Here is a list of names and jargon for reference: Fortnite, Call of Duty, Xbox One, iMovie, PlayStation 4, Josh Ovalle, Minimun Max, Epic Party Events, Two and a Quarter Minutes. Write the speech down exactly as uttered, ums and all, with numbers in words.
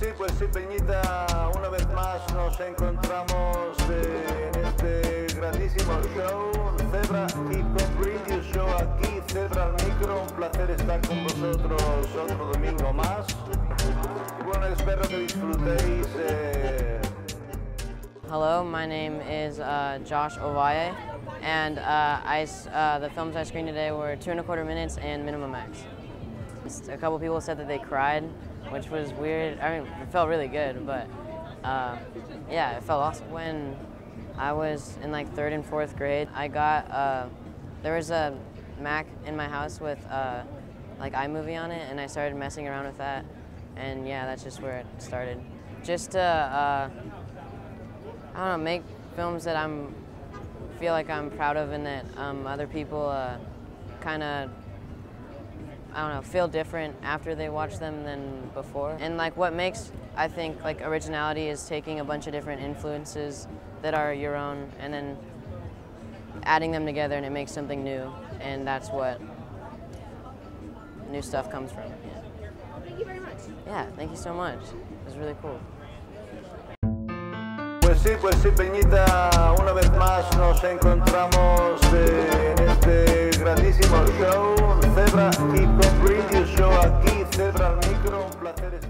Sí, pues sí, Peñita, una vez más nos encontramos eh, en este grandísimo show, Zebra y Concrete Show, aquí Zebra al micro, un placer estar con vosotros otro domingo más, y bueno, espero que disfrutéis. Eh... Hello, my name is uh, Josh Ovalle, and uh, I, uh, the films I screened today were Two and a Quarter Minutes and Minimun Max. A couple people said that they cried, which was weird. I mean, it felt really good, but uh, yeah, it felt awesome. When I was in like third and fourth grade, I got, uh, there was a Mac in my house with uh, like iMovie on it, and I started messing around with that, and yeah, that's just where it started. Just to, uh, I don't know, make films that I'm, feel like I'm proud of and that um, other people uh, kind of, I don't know, feel different after they watch them than before. And like what makes, I think, like originality is taking a bunch of different influences that are your own and then adding them together and it makes something new. And that's what new stuff comes from. Yeah. Thank you very much. Yeah, thank you so much. It was really cool. Pues sí, pues sí, Peñita, una vez más nos encontramos en este grandísimo show, Zebra y Concrete Show, aquí Zebra al micro, un placer estar.